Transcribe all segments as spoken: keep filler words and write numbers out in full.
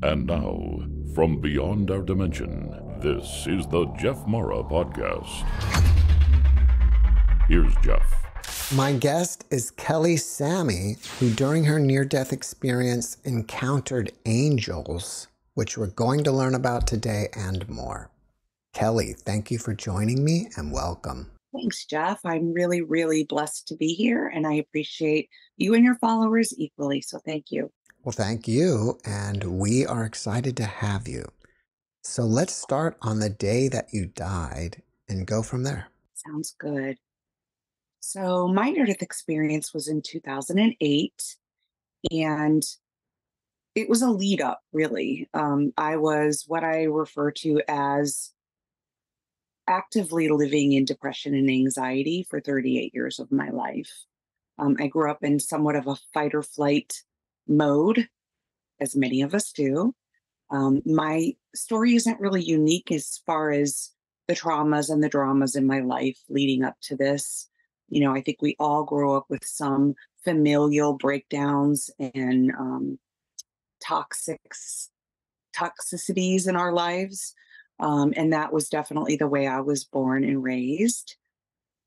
And now, from beyond our dimension, this is the Jeff Mara Podcast. Here's Jeff. My guest is Kelly Sammy, who during her near-death experience encountered angels, which we're going to learn about today and more. Kelly, thank you for joining me and welcome. Thanks, Jeff. I'm really, really blessed to be here, and I appreciate you and your followers equally, so thank you. Well, thank you, and we are excited to have you. So let's start on the day that you died and go from there. Sounds good. So my near-death experience was in two thousand eight, and it was a lead-up, really. Um, I was what I refer to as actively living in depression and anxiety for thirty-eight years of my life. Um, I grew up in somewhat of a fight-or-flight mode, as many of us do. Um, my story isn't really unique as far as the traumas and the dramas in my life leading up to this. You know, I think we all grow up with some familial breakdowns and um, toxics, toxicities in our lives. Um, and that was definitely the way I was born and raised.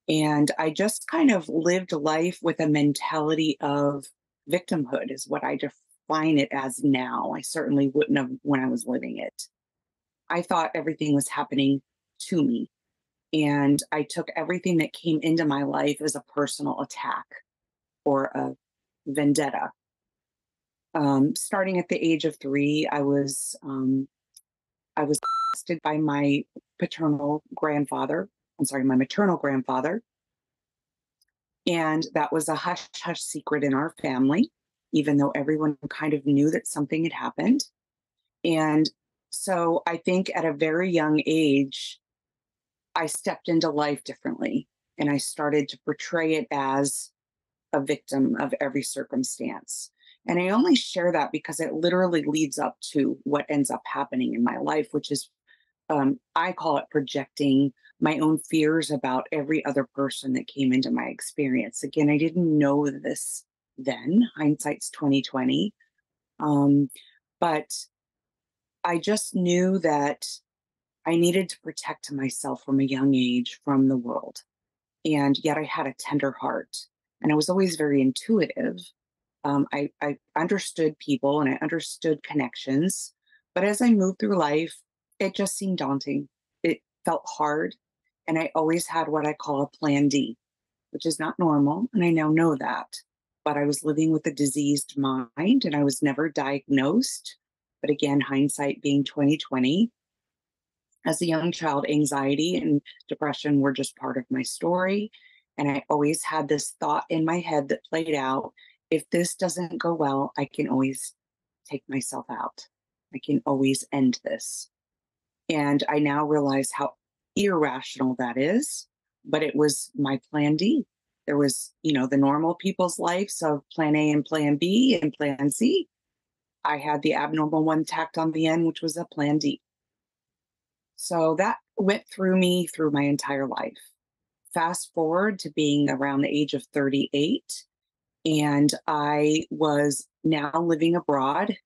And I just kind of lived life with a mentality of victimhood is what I define it as now. I certainly wouldn't have when I was living it. I thought everything was happening to me. And I took everything that came into my life as a personal attack or a vendetta. Um, starting at the age of three, I was... Um, I was molested by my paternal grandfather, I'm sorry, my maternal grandfather. And that was a hush hush secret in our family, even though everyone kind of knew that something had happened. And so I think at a very young age, I stepped into life differently. And I started to portray it as a victim of every circumstance. And I only share that because it literally leads up to what ends up happening in my life, which is, um, I call it projecting my own fears about every other person that came into my experience. Again, I didn't know this then. Hindsight's twenty twenty. Um, but I just knew that I needed to protect myself from a young age from the world. And yet I had a tender heart. And I was always very intuitive. Um, I, I understood people and I understood connections, but as I moved through life, it just seemed daunting. It felt hard. And I always had what I call a plan D, which is not normal. And I now know that, but I was living with a diseased mind and I was never diagnosed. But again, hindsight being twenty twenty, as a young child, anxiety and depression were just part of my story. And I always had this thought in my head that played out. If this doesn't go well, I can always take myself out. I can always end this. And I now realize how irrational that is, but it was my plan D. There was, you know, the normal people's lives of plan A and plan B and plan C. I had the abnormal one tacked on the end, which was a plan D. So that went through me through my entire life. Fast forward to being around the age of thirty-eight. And I was now living abroad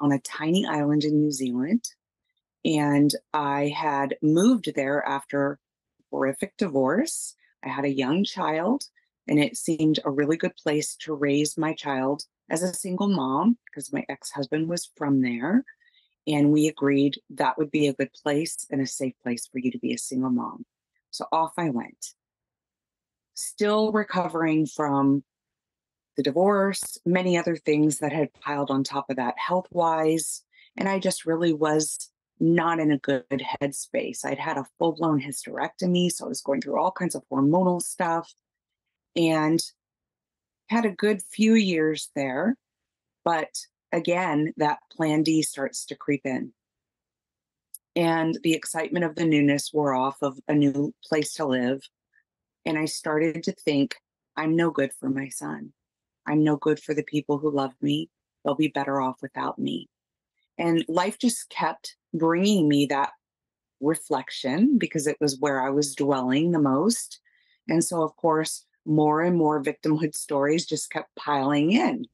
on a tiny island in New Zealand. And I had moved there after a horrific divorce. I had a young child, and it seemed a really good place to raise my child as a single mom because my ex-husband was from there. And we agreed that would be a good place and a safe place for you to be a single mom. So off I went. Still recovering from the divorce, many other things that had piled on top of that health-wise. And I just really was not in a good headspace. I'd had a full-blown hysterectomy, so I was going through all kinds of hormonal stuff and had a good few years there. But again, that plan D starts to creep in. And the excitement of the newness wore off of a new place to live. And I started to think, I'm no good for my son. I'm no good for the people who love me. They'll be better off without me. And life just kept bringing me that reflection because it was where I was dwelling the most. And so, of course, more and more victimhood stories just kept piling in.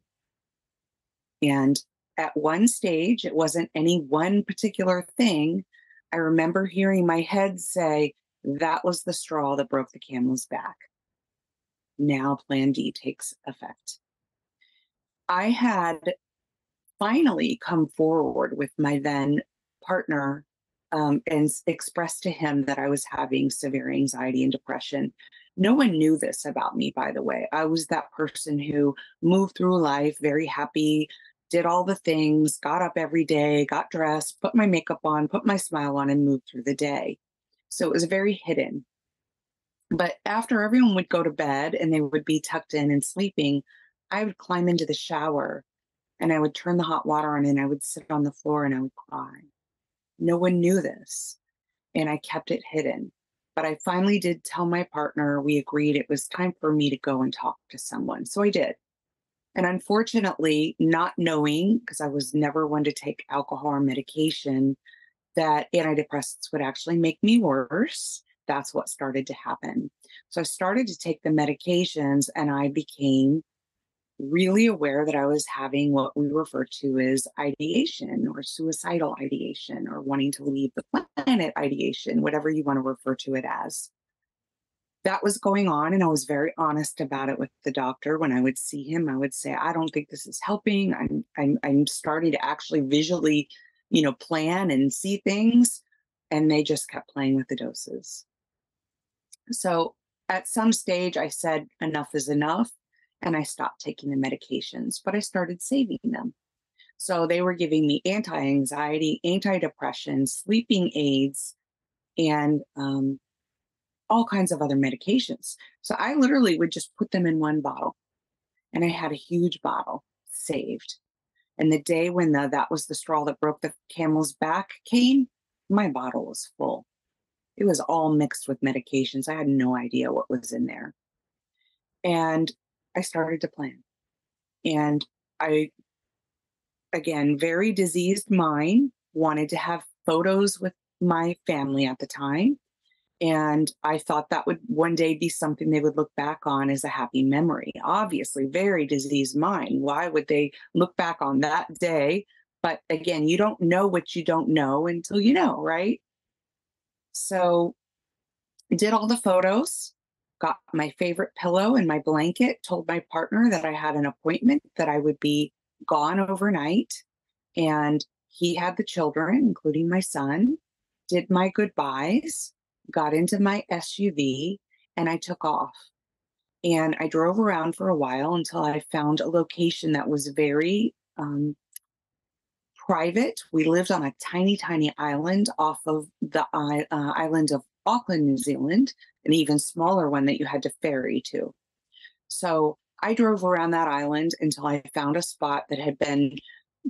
And at one stage, it wasn't any one particular thing. I remember hearing my head say, that was the straw that broke the camel's back. Now Plan D takes effect. I had finally come forward with my then partner um, and expressed to him that I was having severe anxiety and depression. No one knew this about me, by the way. I was that person who moved through life very happy, did all the things, got up every day, got dressed, put my makeup on, put my smile on, and moved through the day. So it was very hidden. But after everyone would go to bed and they would be tucked in and sleeping, I would climb into the shower and I would turn the hot water on and I would sit on the floor and I would cry. No one knew this, and I kept it hidden. But I finally did tell my partner. We agreed it was time for me to go and talk to someone. So I did. And unfortunately, not knowing, because I was never one to take alcohol or medication, that antidepressants would actually make me worse. That's what started to happen. So I started to take the medications and I became really aware that I was having what we refer to as ideation or suicidal ideation or wanting to leave the planet ideation, whatever you want to refer to it as. That was going on, and I was very honest about it with the doctor. When I would see him, I would say, I don't think this is helping. I'm, I'm, I'm starting to actually visually, you know, plan and see things. And they just kept playing with the doses. So at some stage, I said, enough is enough. And I stopped taking the medications, but I started saving them. So they were giving me anti-anxiety, anti-depression, sleeping aids, and um, all kinds of other medications. So I literally would just put them in one bottle. And I had a huge bottle saved. And the day when the, that was the straw that broke the camel's back came, my bottle was full. It was all mixed with medications. I had no idea what was in there. And I started to plan. And I, again, very diseased mind, wanted to have photos with my family at the time. And I thought that would one day be something they would look back on as a happy memory. Obviously, very diseased mind. Why would they look back on that day? But again, you don't know what you don't know until you know, right? So I did all the photos, got my favorite pillow and my blanket, told my partner that I had an appointment, that I would be gone overnight. And he had the children, including my son, did my goodbyes, got into my S U V, and I took off. And I drove around for a while until I found a location that was very um, private. We lived on a tiny, tiny island off of the uh, island of Auckland, New Zealand, an even smaller one that you had to ferry to. So I drove around that island until I found a spot that had been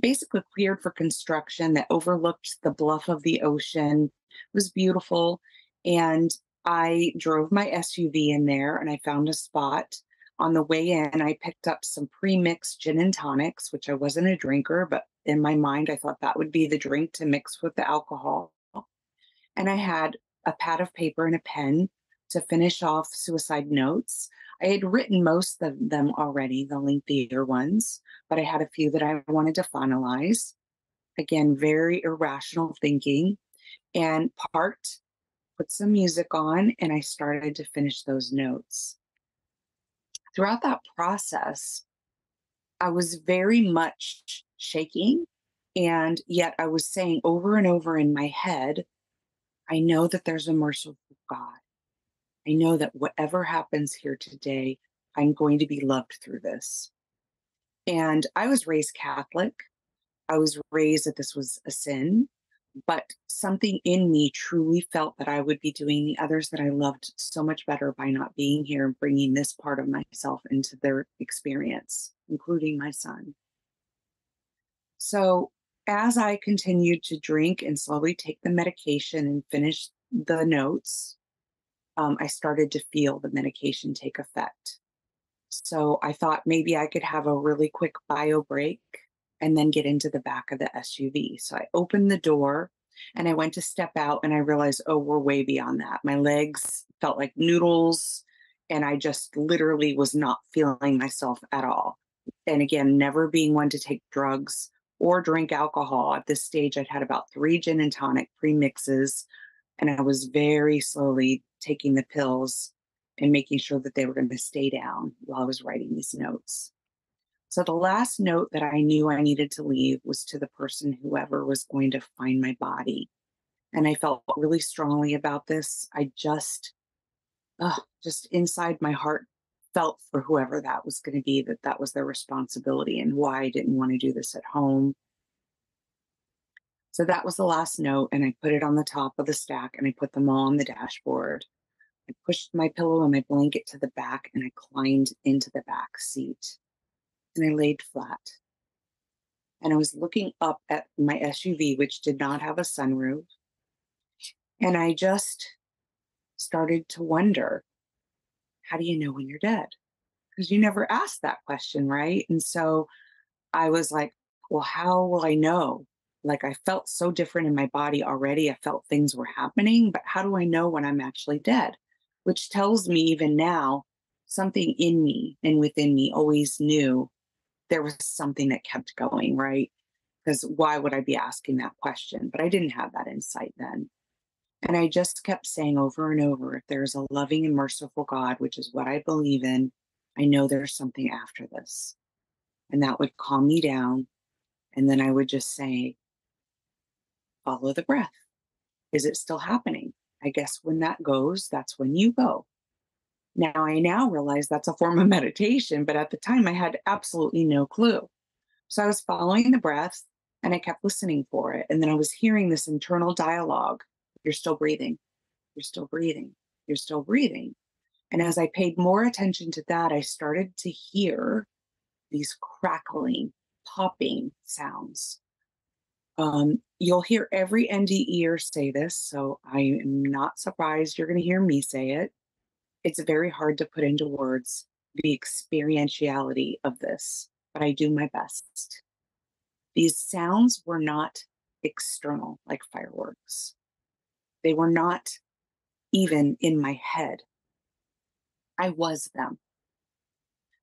basically cleared for construction that overlooked the bluff of the ocean. It was beautiful. And I drove my S U V in there and I found a spot. On the way in, I picked up some pre-mixed gin and tonics, which I wasn't a drinker, but in my mind, I thought that would be the drink to mix with the alcohol. And I had a pad of paper and a pen to finish off suicide notes. I had written most of them already, the lengthier ones, but I had a few that I wanted to finalize. Again, very irrational thinking. And parked, put some music on, and I started to finish those notes. Throughout that process, I was very much shaking, and yet I was saying over and over in my head, I know that there's a merciful God. I know that whatever happens here today, I'm going to be loved through this. And I was raised Catholic. I was raised that this was a sin, but something in me truly felt that I would be doing the others that I loved so much better by not being here and bringing this part of myself into their experience, including my son. So as I continued to drink and slowly take the medication and finish the notes, um, I started to feel the medication take effect. So I thought maybe I could have a really quick bio break and then get into the back of the S U V. So I opened the door and I went to step out and I realized, oh, we're way beyond that. My legs felt like noodles and I just literally was not feeling myself at all. And again, never being one to take drugs or drink alcohol. At this stage, I'd had about three gin and tonic pre-mixes, and I was very slowly taking the pills and making sure that they were going to stay down while I was writing these notes. So the last note that I knew I needed to leave was to the person, whoever was going to find my body. And I felt really strongly about this. I just, uh, just inside my heart felt for whoever that was going to be, that that was their responsibility and why I didn't want to do this at home. So that was the last note, and I put it on the top of the stack, and I put them all on the dashboard. I pushed my pillow and my blanket to the back, and I climbed into the back seat, and I laid flat. And I was looking up at my S U V, which did not have a sunroof, and I just started to wonder, how do you know when you're dead? Because you never asked that question, right? And so I was like, well, how will I know? Like, I felt so different in my body already. I felt things were happening, but how do I know when I'm actually dead? Which tells me even now, something in me and within me always knew there was something that kept going, right? Because why would I be asking that question? But I didn't have that insight then. And I just kept saying over and over, if there's a loving and merciful God, which is what I believe in, I know there's something after this. And that would calm me down. And then I would just say, follow the breath. Is it still happening? I guess when that goes, that's when you go. Now, I now realize that's a form of meditation, but at the time I had absolutely no clue. So I was following the breath and I kept listening for it. And then I was hearing this internal dialogue. You're still breathing, you're still breathing, you're still breathing. And as I paid more attention to that, I started to hear these crackling, popping sounds. Um, you'll hear every N D E R say this, so I am not surprised you're going to hear me say it. It's very hard to put into words the experientiality of this, but I do my best. These sounds were not external, like fireworks. They were not even in my head. I was them.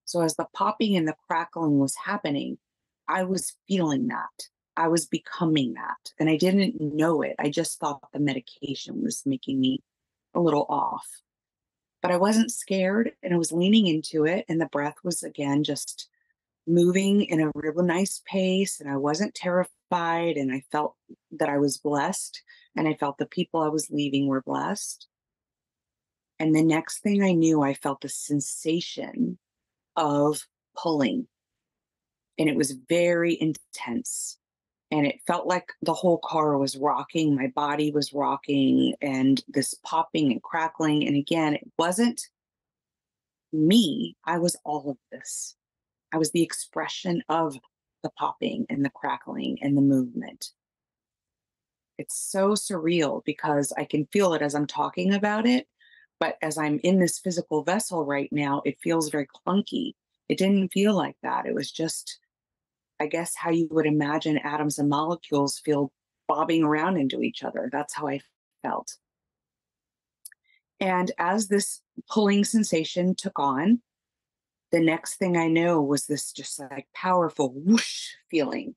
So as the popping and the crackling was happening, I was feeling that. I was becoming that. And I didn't know it. I just thought the medication was making me a little off. But I wasn't scared, and I was leaning into it. And the breath was, again, just moving in a real nice pace. And I wasn't terrified. And I felt that I was blessed. And I felt the people I was leaving were blessed. And the next thing I knew, I felt the sensation of pulling. And it was very intense. And it felt like the whole car was rocking. My body was rocking, and this popping and crackling. And again, it wasn't me. I was all of this. I was the expression of the popping and the crackling and the movement. It's so surreal because I can feel it as I'm talking about it. But as I'm in this physical vessel right now, it feels very clunky. It didn't feel like that. It was just, I guess, how you would imagine atoms and molecules feel bobbing around into each other. That's how I felt. And as this pulling sensation took on, the next thing I know was this just like powerful whoosh feeling.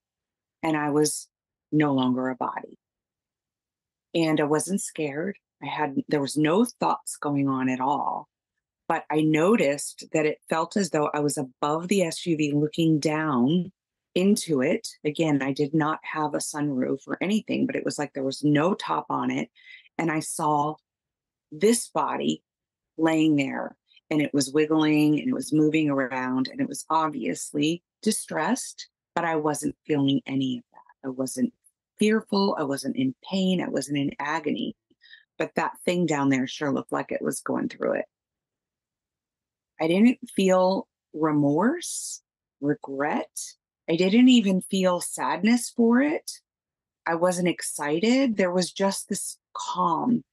And I was no longer a body. And I wasn't scared. I had, there was no thoughts going on at all. But I noticed that it felt as though I was above the S U V looking down into it. Again, I did not have a sunroof or anything, but it was like there was no top on it. And I saw this body laying there, and it was wiggling and it was moving around, and it was obviously distressed, but I wasn't feeling any of that. I wasn't fearful. I wasn't in pain. I wasn't in agony, but that thing down there sure looked like it was going through it. I didn't feel remorse, regret. I didn't even feel sadness for it. I wasn't excited. There was just this calm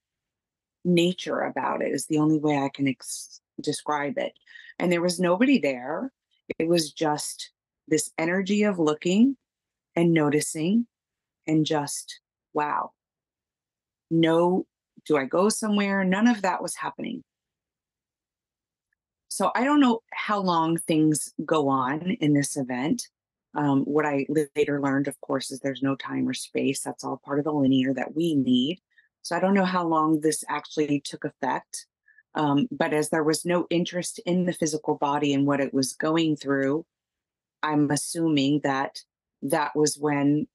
nature about it is the only way I can ex- describe it. And there was nobody there. It was just this energy of looking and noticing. And just, wow, no, do I go somewhere? None of that was happening. So I don't know how long things go on in this event, Um, what I later learned, of course, is there's no time or space. That's all part of the linear that we need. So I don't know how long this actually took effect. Um, but as there was no interest in the physical body and what it was going through, I'm assuming that that was when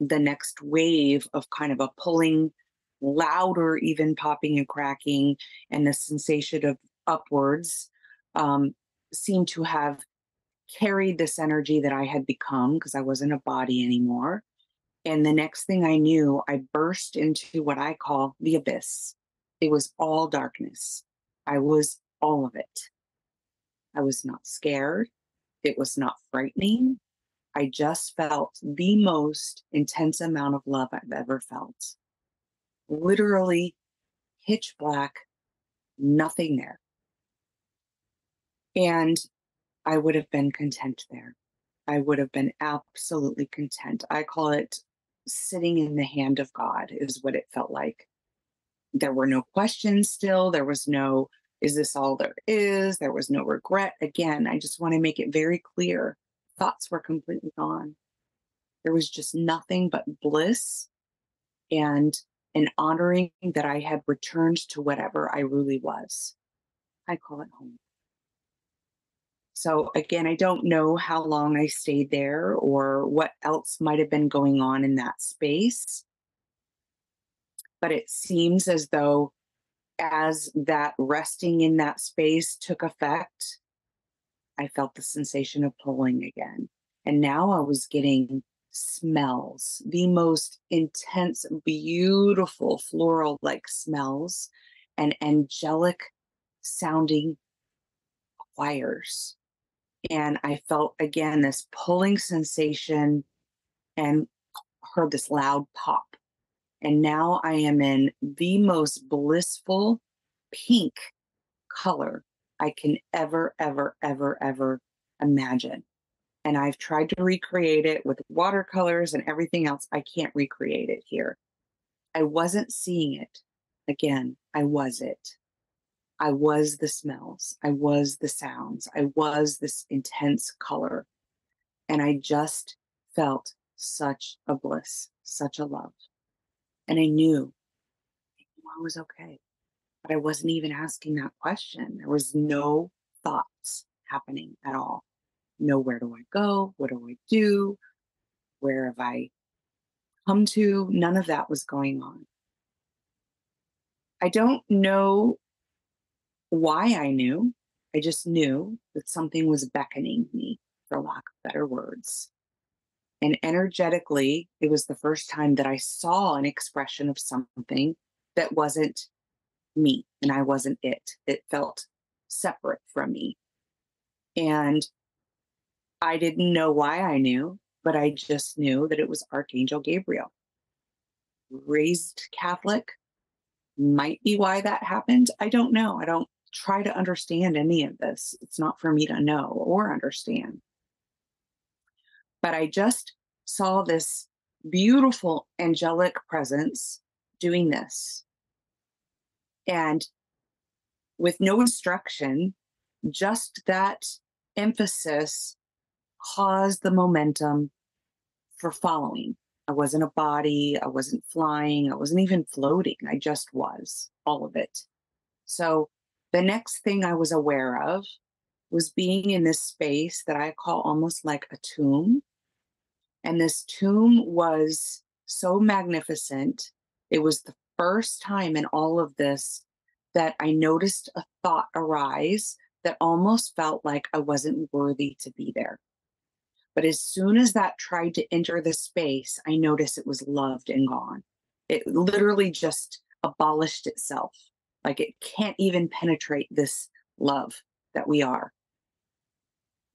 the next wave of kind of a pulling, louder, even popping and cracking, and the sensation of upwards um, seemed to have carried this energy that I had become, because I wasn't a body anymore. And the next thing I knew, I burst into what I call the abyss. It was all darkness. I was all of it. I was not scared. It was not frightening. I just felt the most intense amount of love I've ever felt. Literally pitch black, nothing there. And I would have been content there. I would have been absolutely content. I call it sitting in the hand of God is what it felt like. There were no questions still. There was no, is this all there is? There was no regret. Again, I just want to make it very clear. Thoughts were completely gone. There was just nothing but bliss and an honoring that I had returned to whatever I really was. I call it home. So again, I don't know how long I stayed there or what else might have been going on in that space. But it seems as though as that resting in that space took effect, I felt the sensation of pulling again. And now I was getting smells, the most intense, beautiful floral-like smells and angelic-sounding choirs. And I felt, again, this pulling sensation and heard this loud pop. And now I am in the most blissful pink color I can ever, ever, ever, ever imagine. And I've tried to recreate it with watercolors and everything else. I can't recreate it here. I wasn't seeing it. Again, I was it. I was the smells. I was the sounds. I was this intense color. And I just felt such a bliss, such a love. And I knew, I knew I was okay. But I wasn't even asking that question. There was no thoughts happening at all. No, where do I go? What do I do? Where have I come to? None of that was going on. I don't know why I knew. I just knew that something was beckoning me, for lack of better words. And energetically, it was the first time that I saw an expression of something that wasn't me and I wasn't it. It felt separate from me. And I didn't know why I knew, but I just knew that it was Archangel Gabriel. Raised Catholic, might be why that happened. I don't know. I don't try to understand any of this. It's not for me to know or understand. But I just saw this beautiful angelic presence doing this. And with no instruction, just that emphasis caused the momentum for following. I wasn't a body. I wasn't flying. I wasn't even floating. I just was, all of it. So the next thing I was aware of was being in this space that I call almost like a tomb. And this tomb was so magnificent. It was the first time in all of this that I noticed a thought arise that almost felt like I wasn't worthy to be there. But as soon as that tried to enter the space, I noticed it was loved and gone. It literally just abolished itself. Like it can't even penetrate this love that we are.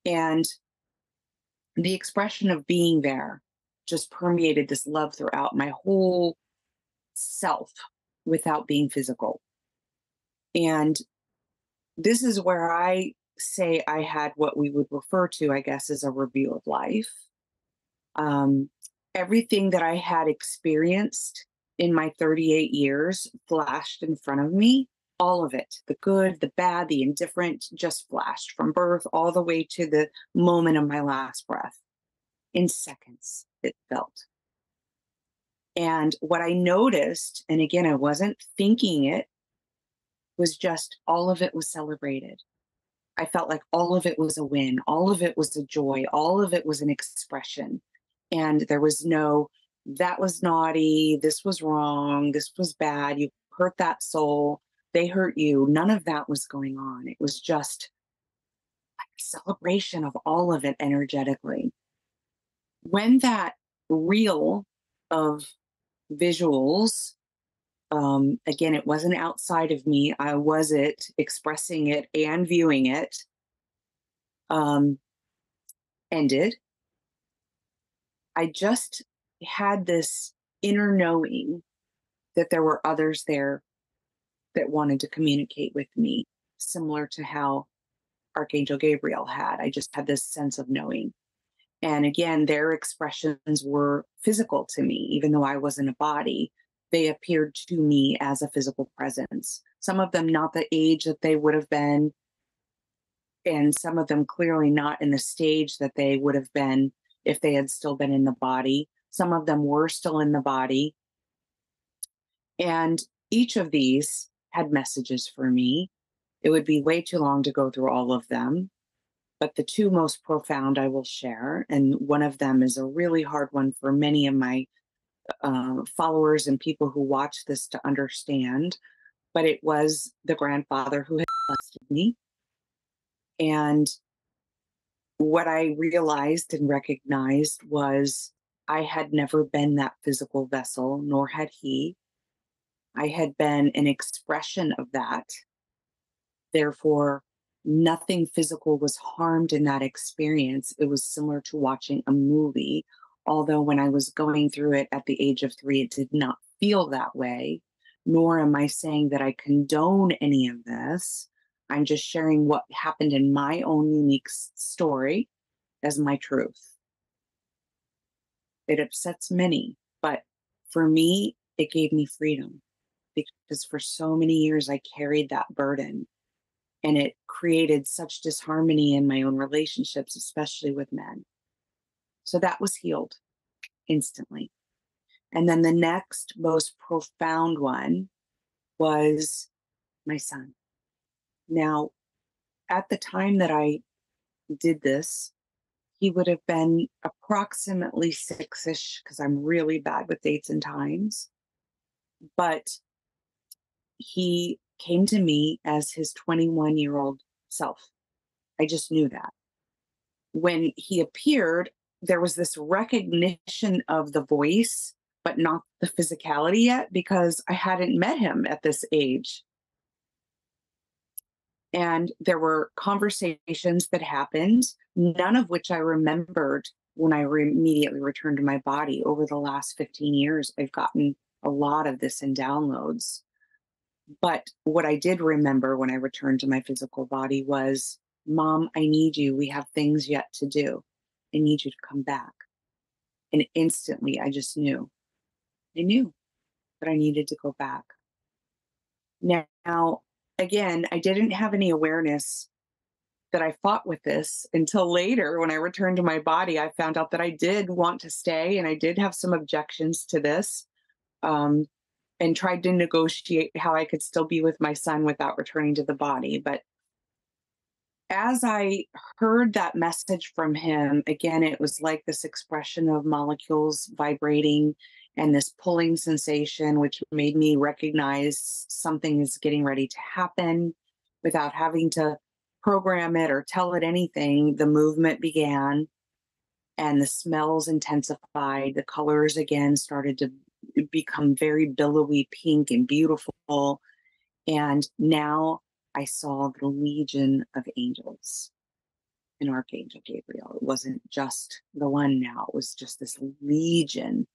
And the expression of being there just permeated this love throughout my whole self without being physical. And this is where I say I had what we would refer to, I guess, as a review of life. Um, everything that I had experienced in my thirty-eight years flashed in front of me. All of it, the good, the bad, the indifferent, just flashed from birth all the way to the moment of my last breath. in seconds, it felt. And what I noticed, and again, I wasn't thinking it, was just all of it was celebrated. I felt like all of it was a win. All of it was a joy. All of it was an expression. And there was no, that was naughty. This was wrong. This was bad. You hurt that soul. They hurt you. None of that was going on. It was just a celebration of all of it energetically. When that reel of visuals, um, again, it wasn't outside of me. I was it, expressing it and viewing it, um, ended. I just had this inner knowing that there were others there that wanted to communicate with me, similar to how Archangel Gabriel had. I just had this sense of knowing. And again, their expressions were physical to me, even though I wasn't a body. They appeared to me as a physical presence. Some of them not the age that they would have been, and some of them clearly not in the stage that they would have been if they had still been in the body. Some of them were still in the body. And each of these had messages for me. It would be way too long to go through all of them, but the two most profound I will share. And one of them is a really hard one for many of my uh, followers and people who watch this to understand, but it was the grandfather who had blessed me. And what I realized and recognized was I had never been that physical vessel, nor had he. I had been an expression of that. Therefore, nothing physical was harmed in that experience. It was similar to watching a movie, although when I was going through it at the age of three, it did not feel that way, nor am I saying that I condone any of this. I'm just sharing what happened in my own unique story as my truth. It upsets many, but for me, it gave me freedom, because for so many years I carried that burden. And it created such disharmony in my own relationships, especially with men. So that was healed instantly. And then the next most profound one was my son. Now, at the time that I did this, he would have been approximately six-ish, because I'm really bad with dates and times. But he came to me as his twenty-one-year-old self. I just knew that. When he appeared, there was this recognition of the voice, but not the physicality yet, because I hadn't met him at this age. And there were conversations that happened, none of which I remembered when I re- immediately returned to my body. Over the last fifteen years, I've gotten a lot of this in downloads. But what I did remember when I returned to my physical body was, Mom, I need you. We have things yet to do. I need you to come back. And instantly, I just knew. I knew that I needed to go back. Now, again, I didn't have any awareness that I fought with this until later. When I returned to my body, I found out that I did want to stay, and I did have some objections to this. Um, and tried to negotiate how I could still be with my son without returning to the body. But as I heard that message from him, again, it was like this expression of molecules vibrating and this pulling sensation, which made me recognize something is getting ready to happen without having to program it or tell it anything. The movement began, and the smells intensified. The colors again started to become very billowy pink and beautiful. And now I saw the legion of angels in Archangel Gabriel. It wasn't just the one now. It was just this legion.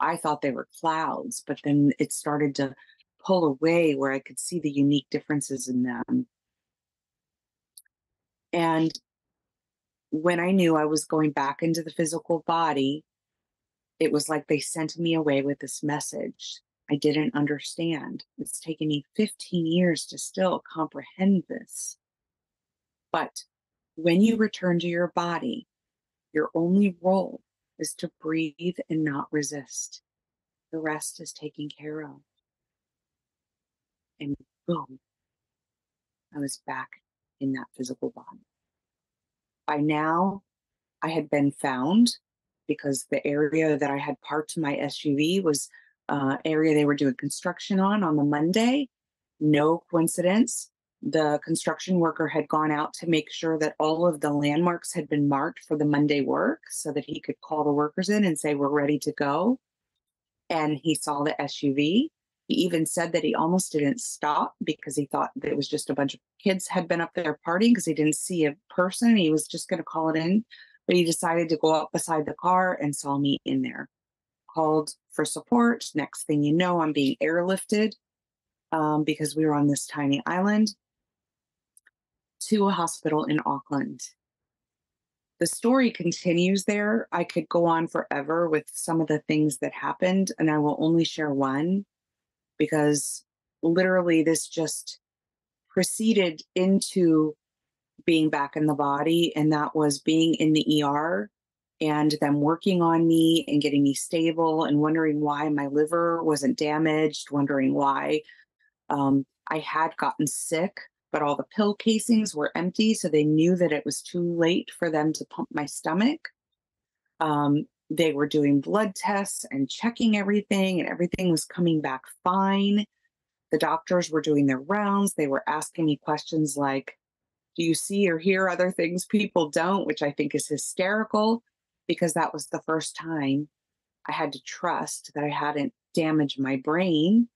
I thought they were clouds, but then it started to pull away where I could see the unique differences in them. And when I knew I was going back into the physical body, it was like they sent me away with this message. I didn't understand. It's taken me fifteen years to still comprehend this. But when you return to your body, your only role is to breathe and not resist. The rest is taken care of. And boom, I was back in that physical body. By now, I had been found because the area that I had parked my S U V was uh, area they were doing construction on on the Monday. No coincidence. The construction worker had gone out to make sure that all of the landmarks had been marked for the Monday work so that he could call the workers in and say, we're ready to go. And he saw the S U V. He even said that he almost didn't stop because he thought that it was just a bunch of kids had been up there partying because he didn't see a person. He was just going to call it in, but he decided to go up beside the car and saw me in there. Called for support. Next thing you know, I'm being airlifted um, because we were on this tiny island to a hospital in Auckland. The story continues there. I could go on forever with some of the things that happened, and I will only share one because literally this just proceeded into being back in the body, and that was being in the E R and them working on me and getting me stable and wondering why my liver wasn't damaged, wondering why um, I had gotten sick. But all the pill casings were empty, so they knew that it was too late for them to pump my stomach. Um, they were doing blood tests and checking everything, and everything was coming back fine. The doctors were doing their rounds. They were asking me questions like, do you see or hear other things people don't, which I think is hysterical, because that was the first time I had to trust that I hadn't damaged my brain.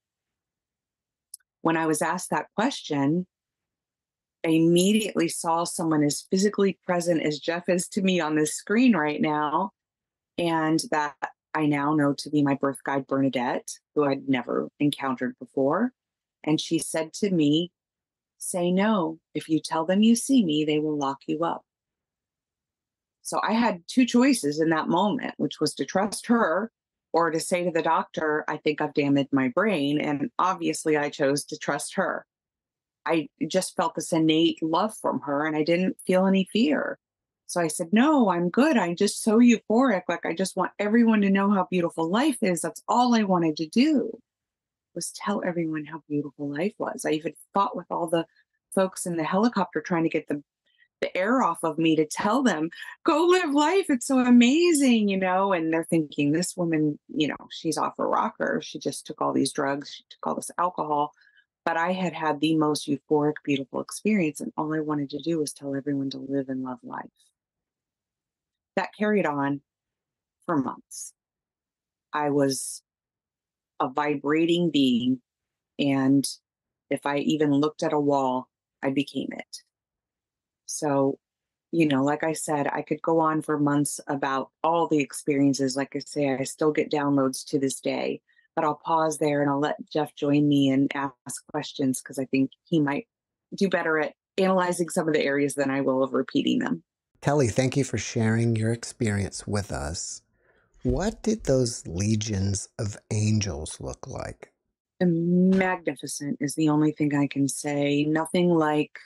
When I was asked that question, I immediately saw someone as physically present as Jeff is to me on this screen right now. And that I now know to be my birth guide, Bernadette, who I'd never encountered before. And she said to me, say no. If you tell them you see me, they will lock you up. So I had two choices in that moment, which was to trust her or to say to the doctor, I think I've damaged my brain. And obviously I chose to trust her. I just felt this innate love from her and I didn't feel any fear. So I said, no, I'm good. I'm just so euphoric. Like, I just want everyone to know how beautiful life is. That's all I wanted to do was tell everyone how beautiful life was. I even fought with all the folks in the helicopter trying to get the, the air off of me to tell them, go live life. It's so amazing, you know? And they're thinking this woman, you know, she's off her rocker. She just took all these drugs. She took all this alcohol. But I had had the most euphoric, beautiful experience, and all I wanted to do was tell everyone to live and love life. That carried on for months. I was a vibrating being, and if I even looked at a wall, I became it. So, you know, like I said, I could go on for months about all the experiences. Like I say, I still get downloads to this day. But I'll pause there and I'll let Jeff join me and ask questions because I think he might do better at analyzing some of the areas than I will of repeating them. Kelly, thank you for sharing your experience with us. What did those legions of angels look like? Magnificent is the only thing I can say. Nothing like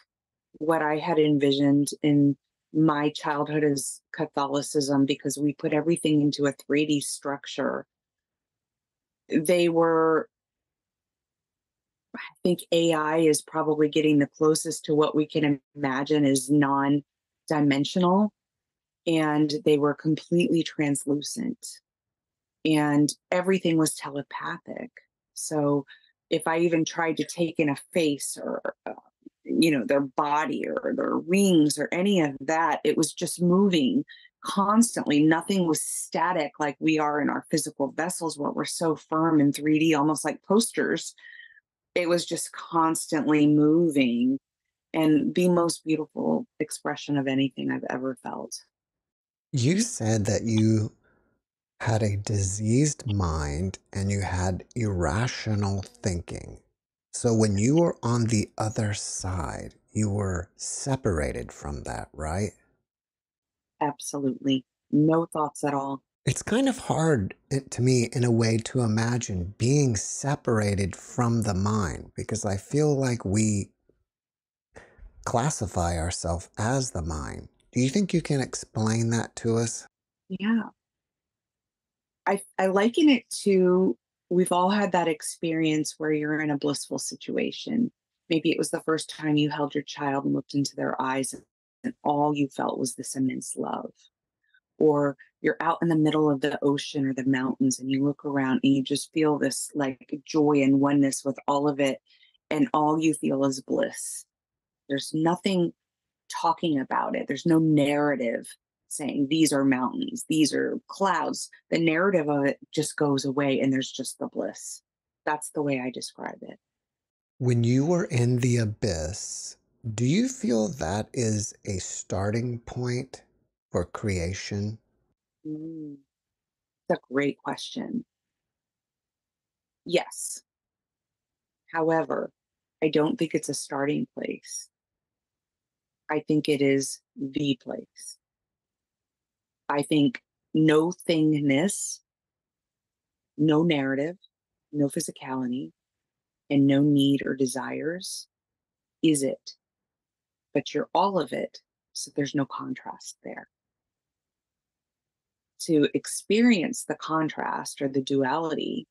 what I had envisioned in my childhood as Catholicism, because we put everything into a three D structure. They were, I think A I is probably getting the closest to what we can imagine is non-dimensional, and they were completely translucent, and everything was telepathic. So if I even tried to take in a face or, you know, their body or their rings or any of that, it was just moving constantly. Nothing was static like we are in our physical vessels where we're so firm in three D, almost like posters. It was just constantly moving and the most beautiful expression of anything I've ever felt. You said that you had a diseased mind and you had irrational thinking. So when you were on the other side, you were separated from that, right? Absolutely. No thoughts at all. It's kind of hard to me in a way to imagine being separated from the mind, because I feel like we classify ourselves as the mind. Do you think you can explain that to us? Yeah. I, I liken it to, we've all had that experience where you're in a blissful situation. Maybe it was the first time you held your child and looked into their eyes and all you felt was this immense love. Or you're out in the middle of the ocean or the mountains and you look around and you just feel this like joy and oneness with all of it. And all you feel is bliss. There's nothing talking about it. There's no narrative saying these are mountains, these are clouds. The narrative of it just goes away and there's just the bliss. That's the way I describe it. When you were in the abyss, do you feel that is a starting point for creation? Mm, that's a great question. Yes. However, I don't think it's a starting place. I think it is the place. I think no thingness, no narrative, no physicality, and no need or desires is it. But you're all of it, so there's no contrast there. To experience the contrast or the duality,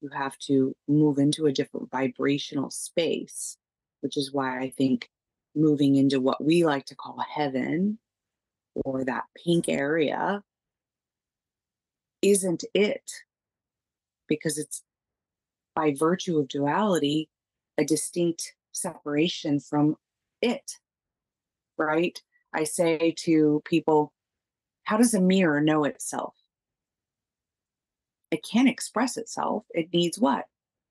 you have to move into a different vibrational space, which is why I think moving into what we like to call heaven or that pink area isn't it, because it's by virtue of duality, a distinct separation from it, right? I say to people, how does a mirror know itself? It can't express itself. It needs what?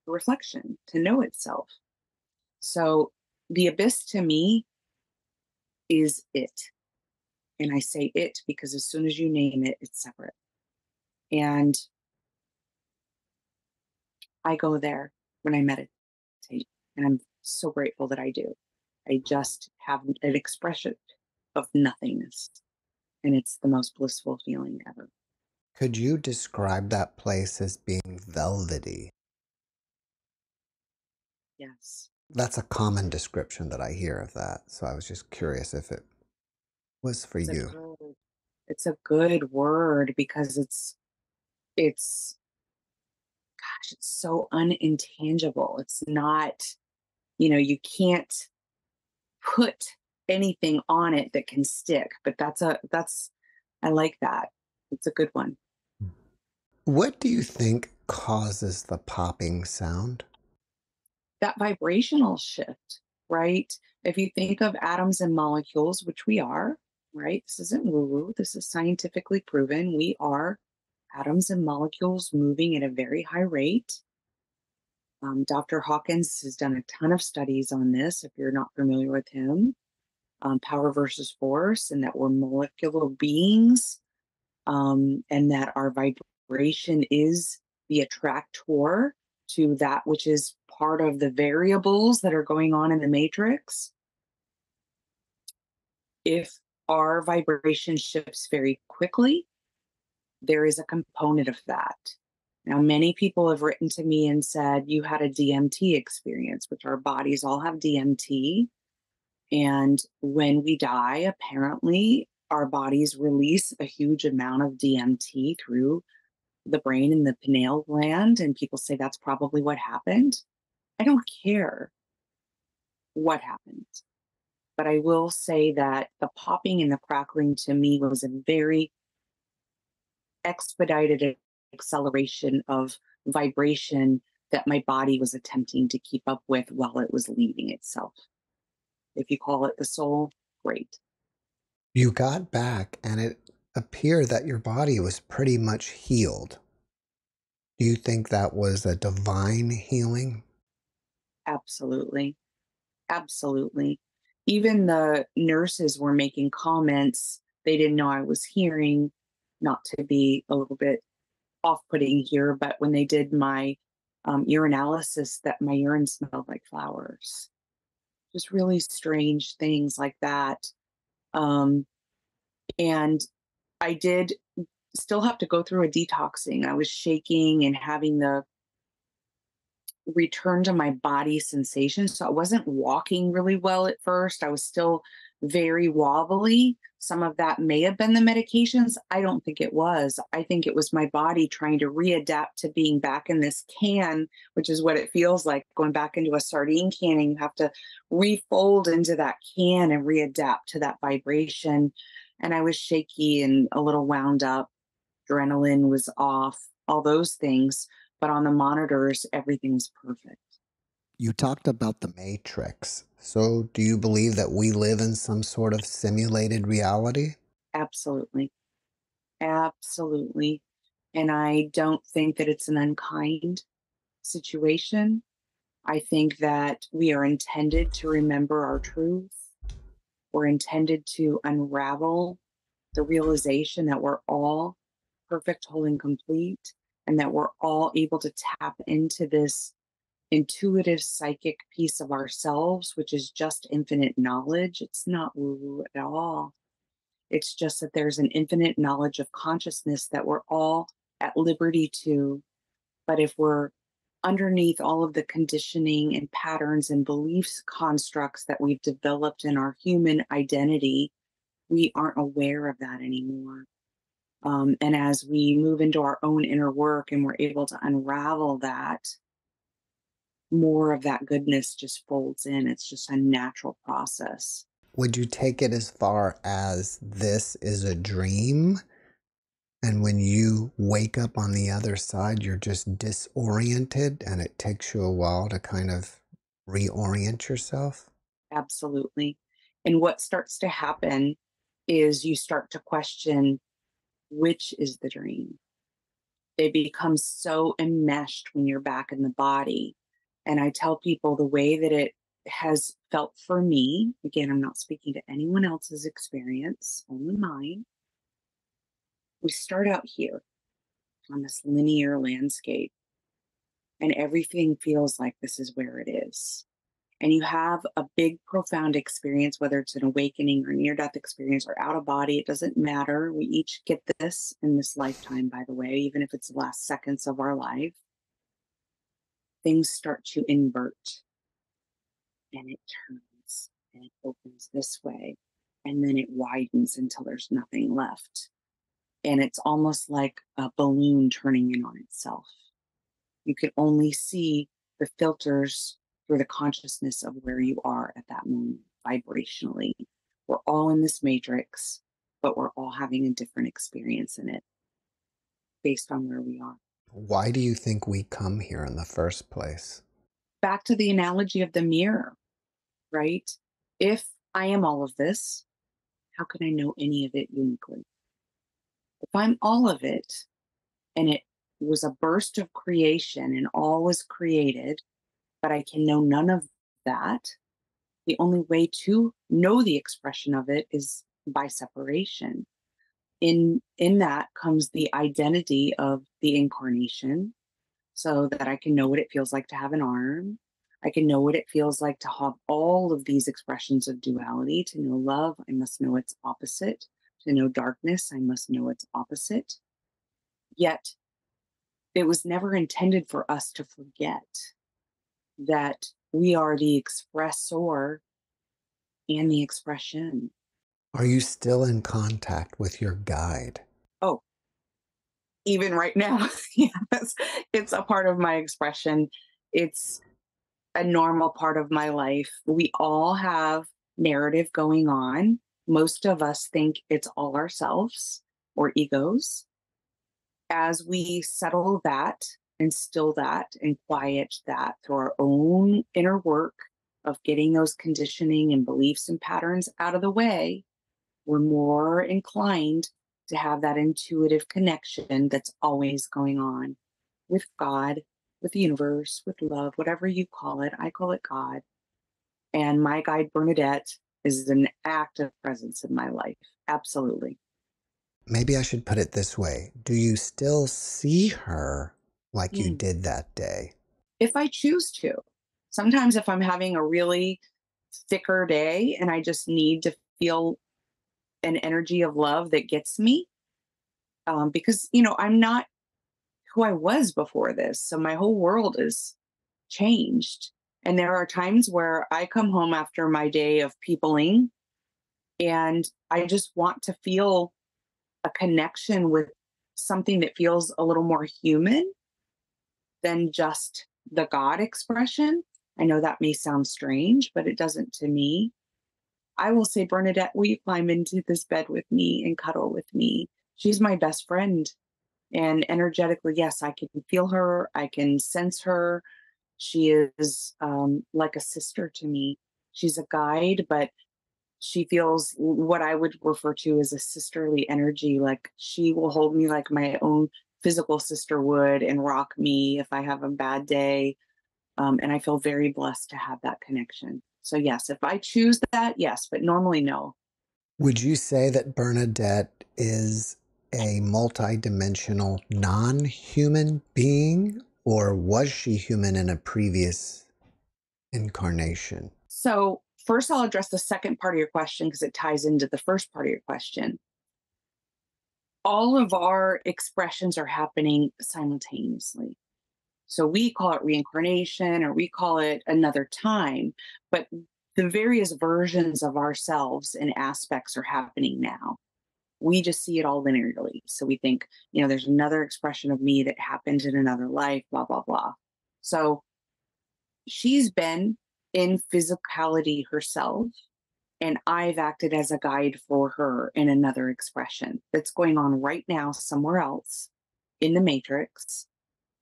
A reflection to know itself. So the abyss to me is it. And I say it because as soon as you name it, it's separate. And I go there when I meditate. And I'm so grateful that I do. I just have an expression of nothingness. And it's the most blissful feeling ever. Could you describe that place as being velvety? Yes. That's a common description that I hear of that. So I was just curious if it was for it's you. A it's a good word because it's, it's, gosh, it's so unintangible. It's not, you know, you can't put anything on it that can stick, but that's a, that's, I like that. It's a good one. What do you think causes the popping sound? That vibrational shift, right? If you think of atoms and molecules, which we are, right? This isn't woo-woo. This is scientifically proven. We are atoms and molecules moving at a very high rate. Um, Doctor Hawkins has done a ton of studies on this, if you're not familiar with him. Um, power versus force, and that we're molecular beings. Um, and that our vibration is the attractor to that which is part of the variables that are going on in the matrix. If our vibration shifts very quickly, there is a component of that. Now, many people have written to me and said, you had a D M T experience, which our bodies all have D M T. And when we die, apparently, our bodies release a huge amount of D M T through the brain and the pineal gland. And people say that's probably what happened. I don't care what happened. But I will say that the popping and the crackling to me was a very expedited acceleration of vibration that my body was attempting to keep up with while it was leaving itself. If you call it the soul, great. You got back and it appeared that your body was pretty much healed. Do you think that was a divine healing? Absolutely. Absolutely. Even the nurses were making comments. They didn't know I was hearing, not to be a little bit off-putting here, but when they did my um, urinalysis, that my urine smelled like flowers. Just really strange things like that. Um, and I did still have to go through a detoxing. I was shaking and having the return to my body sensation. So I wasn't walking really well at first. I was still very wobbly. Some of that may have been the medications. I don't think it was. I think it was my body trying to readapt to being back in this can, which is what it feels like going back into a sardine can, and you have to refold into that can and readapt to that vibration. And I was shaky and a little wound up. Adrenaline was off, all those things. But on the monitors, everything's perfect. You talked about the Matrix. So do you believe that we live in some sort of simulated reality? Absolutely. Absolutely. And I don't think that it's an unkind situation. I think that we are intended to remember our truth. We're intended to unravel the realization that we're all perfect, whole, and complete, and that we're all able to tap into this intuitive psychic piece of ourselves, which is just infinite knowledge. It's not woo-woo at all. It's just that there's an infinite knowledge of consciousness that we're all at liberty to. But if we're underneath all of the conditioning and patterns and beliefs constructs that we've developed in our human identity, we aren't aware of that anymore. Um, and as we move into our own inner work and we're able to unravel that, more of that goodness just folds in. It's just a natural process. Would you take it as far as this is a dream? And when you wake up on the other side, you're just disoriented and it takes you a while to kind of reorient yourself? Absolutely. And what starts to happen is you start to question, which is the dream? It becomes so enmeshed when you're back in the body. And I tell people the way that it has felt for me, again, I'm not speaking to anyone else's experience, only mine. We start out here on this linear landscape and everything feels like this is where it is. And you have a big, profound experience, whether it's an awakening or near-death experience or out of body, it doesn't matter. We each get this in this lifetime, by the way, even if it's the last seconds of our life. Things start to invert and it turns and it opens this way and then it widens until there's nothing left. And it's almost like a balloon turning in on itself. You can only see the filters through the consciousness of where you are at that moment vibrationally. We're all in this matrix, but we're all having a different experience in it based on where we are. Why do you think we come here in the first place? Back to the analogy of the mirror, right? If I am all of this, how can I know any of it uniquely? If I'm all of it, and it was a burst of creation and all was created, but I can know none of that, the only way to know the expression of it is by separation. In, in that comes the identity of the incarnation, so that I can know what it feels like to have an arm. I can know what it feels like to have all of these expressions of duality. To know love, I must know its opposite. To know darkness, I must know its opposite. Yet, it was never intended for us to forget that we are the expressor and the expression. Are you still in contact with your guide? Oh, even right now, yes, it's a part of my expression. It's a normal part of my life. We all have narrative going on. Most of us think it's all ourselves or egos. As we settle that and still that and quiet that through our own inner work of getting those conditioning and beliefs and patterns out of the way, we're more inclined to have that intuitive connection that's always going on with God, with the universe, with love, whatever you call it. I call it God. And my guide, Bernadette, is an active presence in my life. Absolutely. Maybe I should put it this way. Do you still see her like mm. you did that day? If I choose to. Sometimes if I'm having a really thicker day and I just need to feel an energy of love that gets me, um, because, you know, I'm not who I was before this. So my whole world is changed. And there are times where I come home after my day of peopling And I just want to feel a connection with something that feels a little more human than just the God expression. I know that may sound strange, but it doesn't to me. I will say, Bernadette, will you climb into this bed with me and cuddle with me? She's my best friend. And energetically, yes, I can feel her. I can sense her. She is um, like a sister to me. She's a guide, but she feels what I would refer to as a sisterly energy. Like she will hold me like my own physical sister would and rock me if I have a bad day. Um, and I feel very blessed to have that connection. So yes, if I choose that, yes, but normally no. Would you say that Bernadette is a multidimensional non-human being, or was she human in a previous incarnation? So first, I'll address the second part of your question because it ties into the first part of your question. All of our expressions are happening simultaneously. So we call it reincarnation, or we call it another time, but the various versions of ourselves and aspects are happening now. We just see it all linearly. So we think, you know, there's another expression of me that happened in another life, blah, blah, blah. So she's been in physicality herself, and I've acted as a guide for her in another expression that's going on right now somewhere else in the matrix.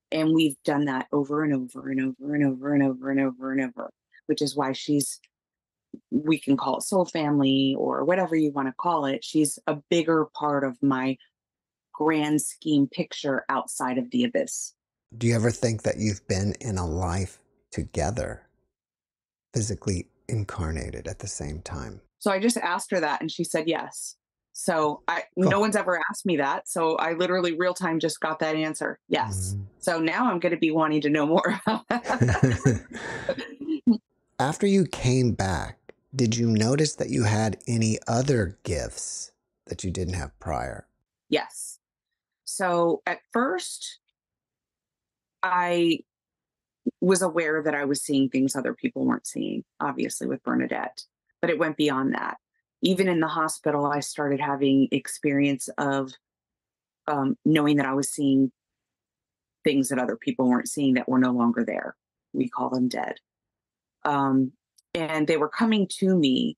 And we've done that over and over and over and over and over and over and over, which is why she's, we can call it soul family or whatever you want to call it. She's a bigger part of my grand scheme picture outside of the abyss. Do you ever think that you've been in a life together, physically incarnated at the same time? So I just asked her that and she said yes. So I, cool. No one's ever asked me that. So I literally real time just got that answer. Yes. Mm. So now I'm going to be wanting to know more about that. After you came back, did you notice that you had any other gifts that you didn't have prior? Yes. So at first, I was aware that I was seeing things other people weren't seeing, obviously with Bernadette, but it went beyond that. Even in the hospital, I started having experience of um, knowing that I was seeing things that other people weren't seeing that were no longer there. We call them dead. Um, and they were coming to me.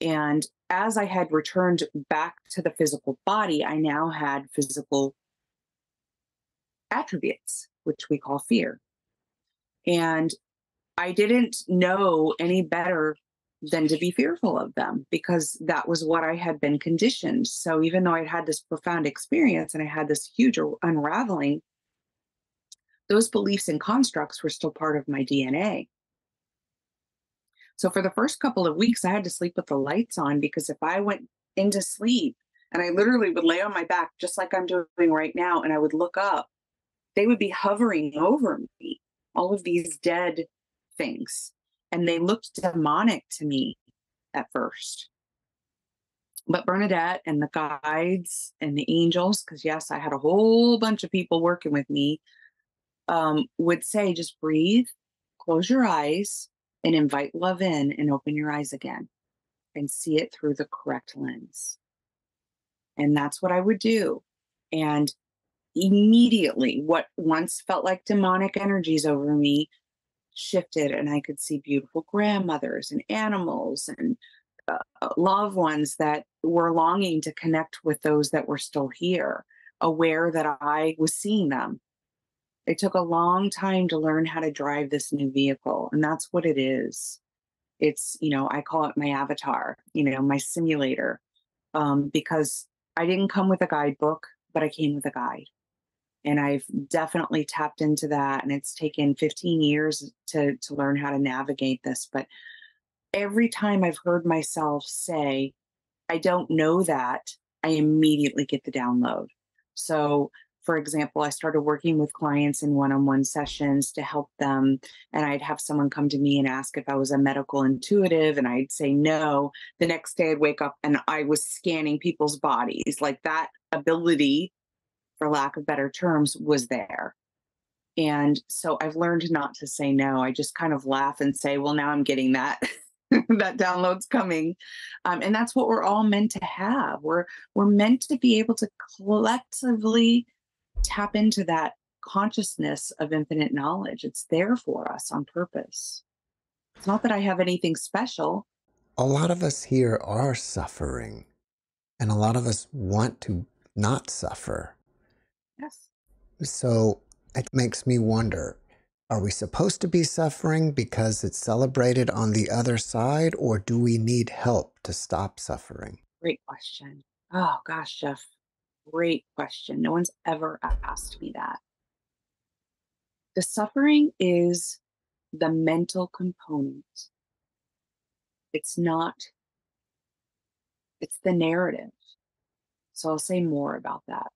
And as I had returned back to the physical body, I now had physical attributes, which we call fear. And I didn't know any better than to be fearful of them, because that was what I had been conditioned. So even though I had this profound experience and I had this huge unraveling, those beliefs and constructs were still part of my D N A. So for the first couple of weeks, I had to sleep with the lights on, because if I went into sleep and I literally would lay on my back, just like I'm doing right now, and I would look up, they would be hovering over me, all of these dead things. And they looked demonic to me at first. But Bernadette and the guides and the angels, because yes, I had a whole bunch of people working with me, um, would say, just breathe, close your eyes, and invite love in, and open your eyes again and see it through the correct lens. And that's what I would do. And immediately what once felt like demonic energies over me shifted, and I could see beautiful grandmothers and animals and uh, loved ones that were longing to connect with those that were still here, aware that I was seeing them. It took a long time to learn how to drive this new vehicle, and that's what it is. It's, you know, I call it my avatar, you know, my simulator, um, because I didn't come with a guidebook, but I came with a guide. And I've definitely tapped into that. And it's taken fifteen years to, to learn how to navigate this. But every time I've heard myself say, I don't know that, I immediately get the download. So, for example, I started working with clients in one-on-one sessions to help them. And I'd have someone come to me and ask if I was a medical intuitive. And I'd say no. The next day I'd wake up and I was scanning people's bodies. Like that ability, for lack of better terms, was there. And so I've learned not to say no. I just kind of laugh and say, well, now I'm getting that. that download's coming. Um, and that's what we're all meant to have. We're, we're meant to be able to collectively tap into that consciousness of infinite knowledge. It's there for us on purpose. It's not that I have anything special. A lot of us here are suffering, and a lot of us want to not suffer. Yes. So it makes me wonder, are we supposed to be suffering because it's celebrated on the other side, or do we need help to stop suffering? Great question. Oh gosh, Jeff, great question. No one's ever asked me that. The suffering is the mental component. It's not, it's the narrative. So I'll say more about that.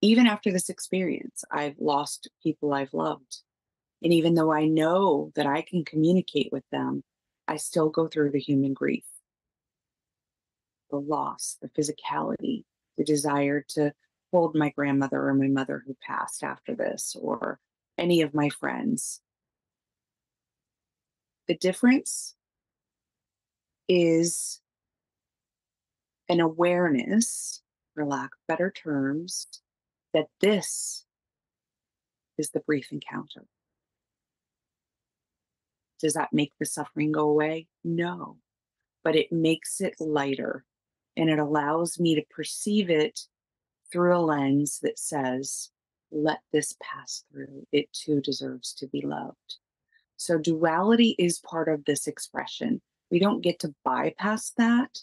Even after this experience, I've lost people I've loved. And even though I know that I can communicate with them, I still go through the human grief, the loss, the physicality, the desire to hold my grandmother or my mother who passed after this, or any of my friends. The difference is an awareness, for lack of better terms, that this is the brief encounter. Does that make the suffering go away? No, but it makes it lighter, and it allows me to perceive it through a lens that says, let this pass through. It too deserves to be loved. So duality is part of this expression. We don't get to bypass that,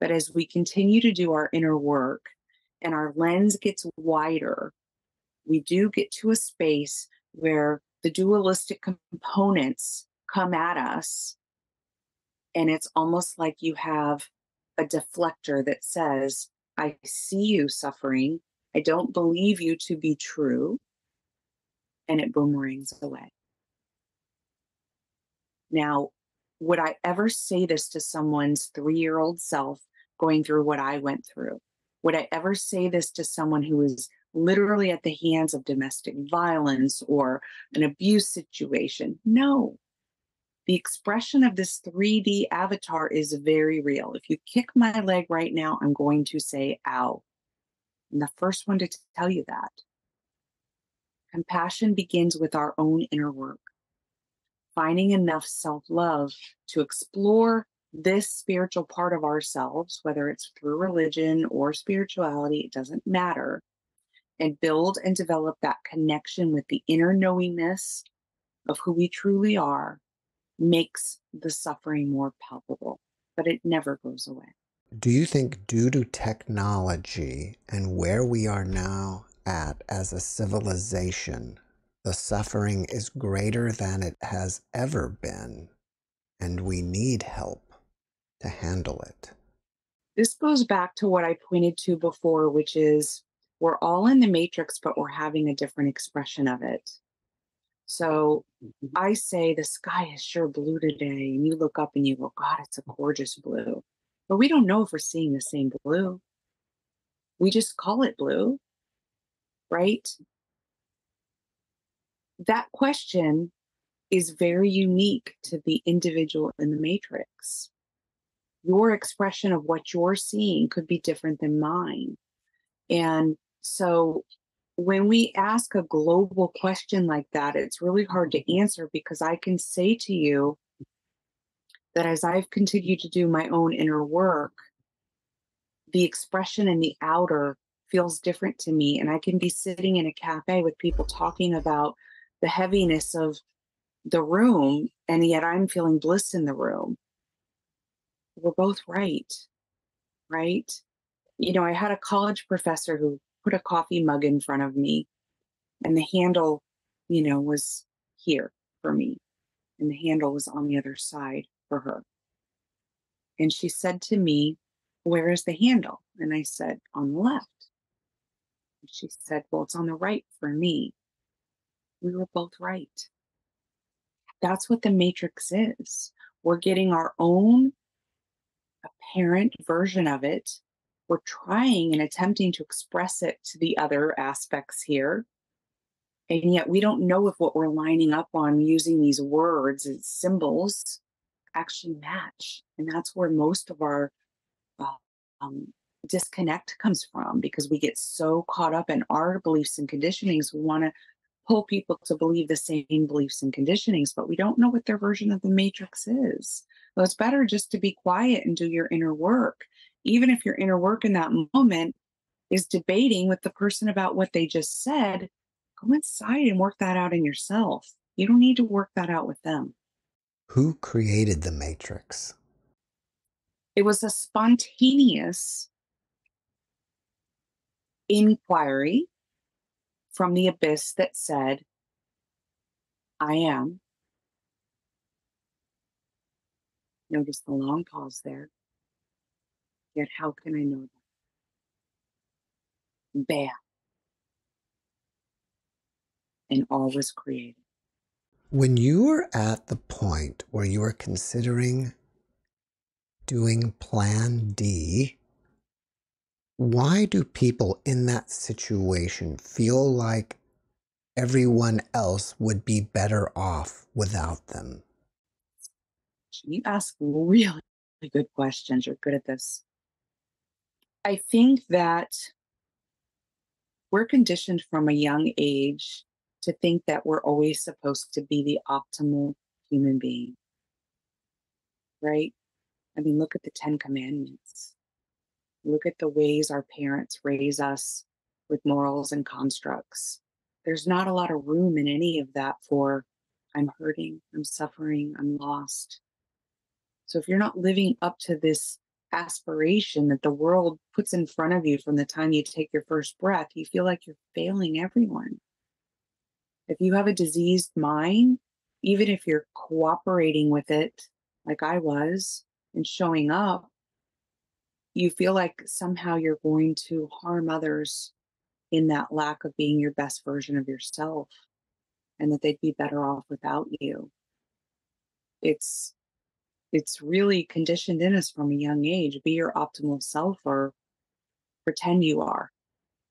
but as we continue to do our inner work and our lens gets wider, we do get to a space where the dualistic components come at us, and it's almost like you have a deflector that says, I see you suffering, I don't believe you to be true, and it boomerangs away. Now, would I ever say this to someone's three-year-old self going through what I went through? Would I ever say this to someone who is literally at the hands of domestic violence or an abuse situation? No. The expression of this three D avatar is very real. If you kick my leg right now, I'm going to say, ow. I'm the first one to tell you that. Compassion begins with our own inner work. Finding enough self-love to explore this spiritual part of ourselves, whether it's through religion or spirituality, it doesn't matter, and build and develop that connection with the inner knowingness of who we truly are makes the suffering more palpable, but it never goes away. Do you think, due to technology and where we are now at as a civilization, the suffering is greater than it has ever been, and we need help to handle it? This goes back to what I pointed to before, which is we're all in the matrix, but we're having a different expression of it. So I say the sky is sure blue today, and you look up and you go, God, it's a gorgeous blue. But we don't know if we're seeing the same blue. We just call it blue, right? That question is very unique to the individual in the matrix. Your expression of what you're seeing could be different than mine. And so when we ask a global question like that, it's really hard to answer, because I can say to you that as I've continued to do my own inner work, the expression in the outer feels different to me. And I can be sitting in a cafe with people talking about the heaviness of the room, and yet I'm feeling bliss in the room. We're both right, right? You know, I had a college professor who put a coffee mug in front of me, and the handle, you know, was here for me, and the handle was on the other side for her. And she said to me, where is the handle? And I said, on the left. And she said, well, it's on the right for me. We were both right. That's what the matrix is. We're getting our own apparent version of it. We're trying and attempting to express it to the other aspects here. And yet we don't know if what we're lining up on using these words and symbols actually match. And that's where most of our uh, um, disconnect comes from, because we get so caught up in our beliefs and conditionings. We want to pull people to believe the same beliefs and conditionings, but we don't know what their version of the matrix is. So it's better just to be quiet and do your inner work. Even if your inner work in that moment is debating with the person about what they just said, go inside and work that out in yourself. You don't need to work that out with them. Who created the matrix? It was a spontaneous inquiry from the abyss that said, I am. Notice the long pause there. Yet how can I know that? Bam. And all was created. When you were at the point where you were considering doing Plan D, why do people in that situation feel like everyone else would be better off without them? You ask really good questions. You're good at this. I think that we're conditioned from a young age to think that we're always supposed to be the optimal human being, right? I mean, look at the Ten Commandments. Look at the ways our parents raise us with morals and constructs. There's not a lot of room in any of that for, I'm hurting, I'm suffering, I'm lost. So if you're not living up to this aspiration that the world puts in front of you from the time you take your first breath, you feel like you're failing everyone. If you have a diseased mind, even if you're cooperating with it, like I was, and showing up, you feel like somehow you're going to harm others in that lack of being your best version of yourself, and that they'd be better off without you. It's it's really conditioned in us from a young age. Be your optimal self or pretend you are,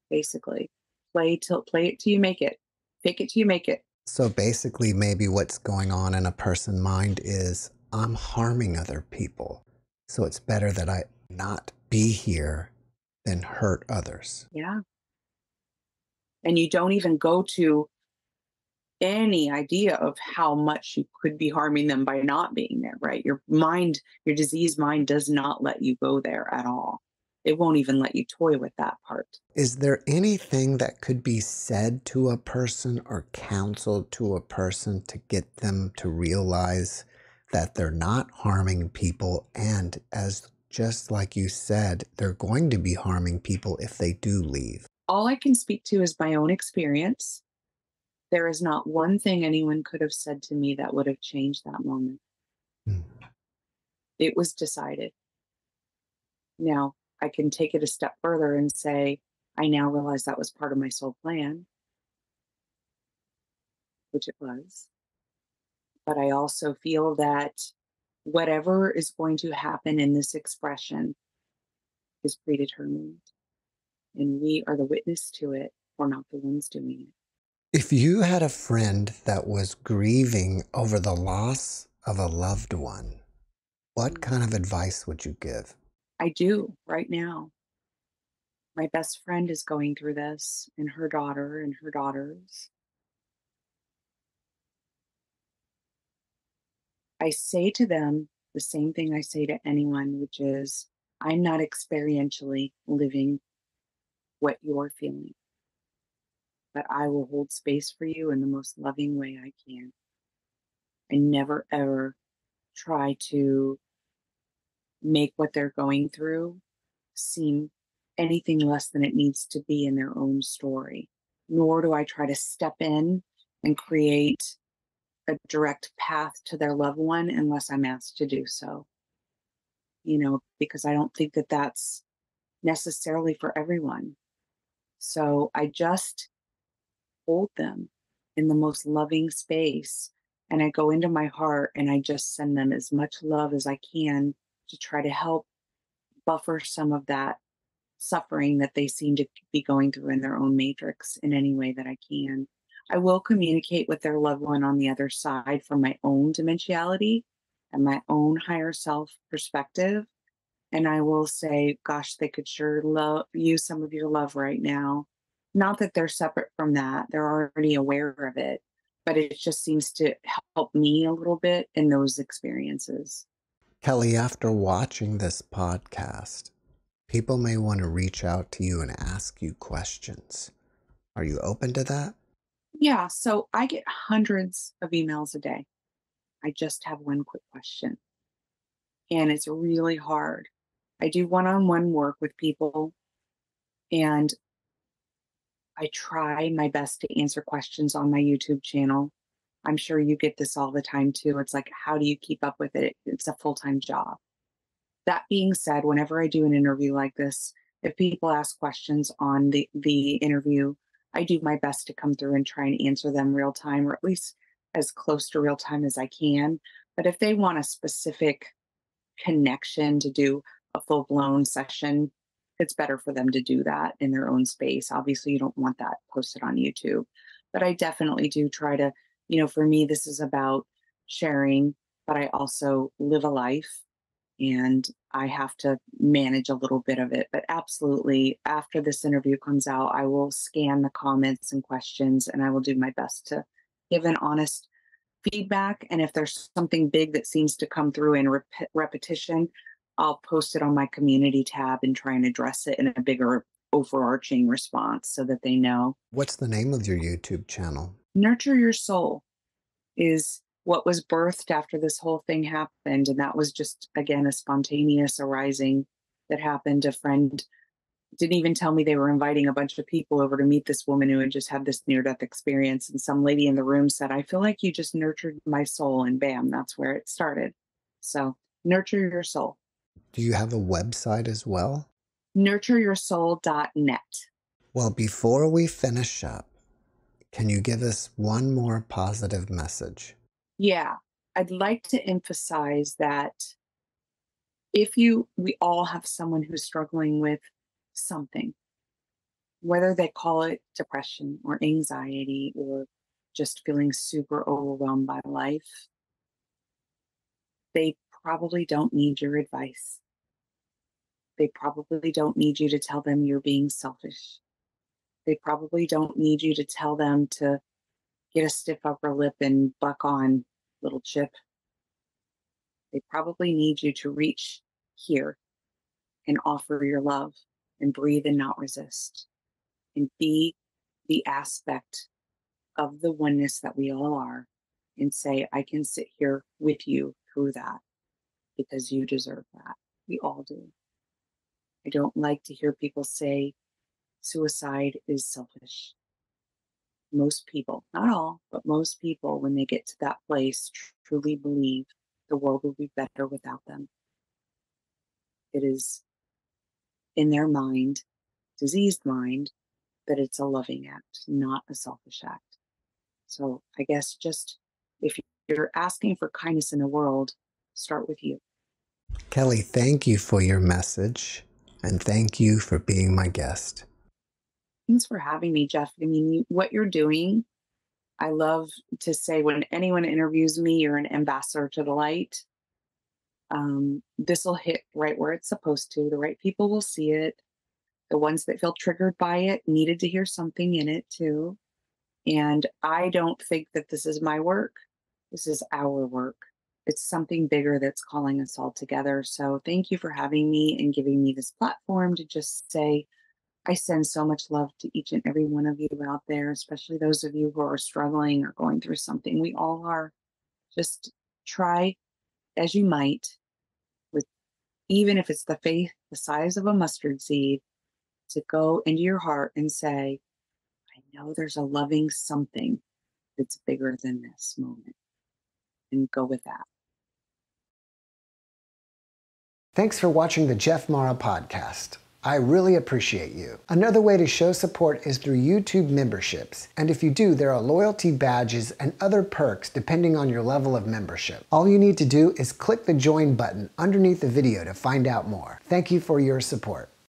basically. Play till play it till you make it. Fake it till you make it. So basically, maybe what's going on in a person's mind is, I'm harming other people, so it's better that I not be here than hurt others. Yeah. And you don't even go to any idea of how much you could be harming them by not being there, right? Your mind, your diseased mind does not let you go there at all. It won't even let you toy with that part. Is there anything that could be said to a person or counseled to a person to get them to realize that they're not harming people, and as just like you said, they're going to be harming people if they do leave? All I can speak to is my own experience. There is not one thing anyone could have said to me that would have changed that moment. Mm. It was decided. Now, I can take it a step further and say, I now realize that was part of my soul plan, which it was. But I also feel that whatever is going to happen in this expression is predetermined, and we are the witness to it. We're not the ones doing it. If you had a friend that was grieving over the loss of a loved one, what kind of advice would you give? I do right now. My best friend is going through this, and her daughter and her daughters. I say to them the same thing I say to anyone, which is, I'm not experientially living what you're feeling, but I will hold space for you in the most loving way I can. And never, ever try to make what they're going through seem anything less than it needs to be in their own story. Nor do I try to step in and create a direct path to their loved one unless I'm asked to do so. You know, because I don't think that that's necessarily for everyone. So I just hold them in the most loving space, and I go into my heart and I just send them as much love as I can to try to help buffer some of that suffering that they seem to be going through in their own matrix in any way that I can. I will communicate with their loved one on the other side from my own dimensionality, and my own higher self perspective. And I will say, gosh, they could sure love, use some of your love right now. Not that they're separate from that. They're already aware of it, but it just seems to help me a little bit in those experiences. Kelly, after watching this podcast, people may want to reach out to you and ask you questions. Are you open to that? Yeah. So I get hundreds of emails a day. I just have one quick question. And it's really hard. I do one-on-one work with people, and I try my best to answer questions on my YouTube channel. I'm sure you get this all the time too. It's like, how do you keep up with it? It's a full-time job. That being said, whenever I do an interview like this, if people ask questions on the, the interview, I do my best to come through and try and answer them real time, or at least as close to real time as I can. But if they want a specific connection to do a full-blown session, it's better for them to do that in their own space. Obviously, you don't want that posted on YouTube, but I definitely do try to, you know, for me, this is about sharing, but I also live a life and I have to manage a little bit of it. But absolutely, after this interview comes out, I will scan the comments and questions, and I will do my best to give an honest feedback. And if there's something big that seems to come through in rep- repetition, I'll post it on my community tab and try and address it in a bigger overarching response so that they know. What's the name of your YouTube channel? Nurture Your Soul is what was birthed after this whole thing happened. And that was just, again, a spontaneous arising that happened. A friend didn't even tell me they were inviting a bunch of people over to meet this woman who had just had this near-death experience. And some lady in the room said, I feel like you just nurtured my soul. And bam, that's where it started. So Nurture Your Soul. Do you have a website as well? nurture your soul dot net. Well, before we finish up, can you give us one more positive message? Yeah, I'd like to emphasize that if you, we all have someone who's struggling with something, whether they call it depression or anxiety or just feeling super overwhelmed by life, they probably don't need your advice. They probably don't need you to tell them you're being selfish. They probably don't need you to tell them to get a stiff upper lip and buck on, little chip. They probably need you to reach here and offer your love and breathe and not resist and be the aspect of the oneness that we all are and say, I can sit here with you through that because you deserve that. We all do. I don't like to hear people say suicide is selfish. Most people, not all, but most people, when they get to that place, truly believe the world will be better without them. It is in their mind, diseased mind, that it's a loving act, not a selfish act. So I guess just if you're asking for kindness in the world, start with you. Kelly, thank you for your message. And thank you for being my guest. Thanks for having me, Jeff. I mean, what you're doing, I love to say when anyone interviews me, you're an ambassador to the light. Um, this will hit right where it's supposed to. The right people will see it. The ones that feel triggered by it needed to hear something in it too. And I don't think that this is my work. This is our work. It's something bigger that's calling us all together. So thank you for having me and giving me this platform to just say, I send so much love to each and every one of you out there, especially those of you who are struggling or going through something. We all are. Just try as you might, with even if it's the faith the size of a mustard seed, to go into your heart and say, I know there's a loving something that's bigger than this moment. And go with that. Thanks for watching the Jeff Mara podcast. I really appreciate you. Another way to show support is through YouTube memberships. And if you do, there are loyalty badges and other perks depending on your level of membership. All you need to do is click the join button underneath the video to find out more. Thank you for your support.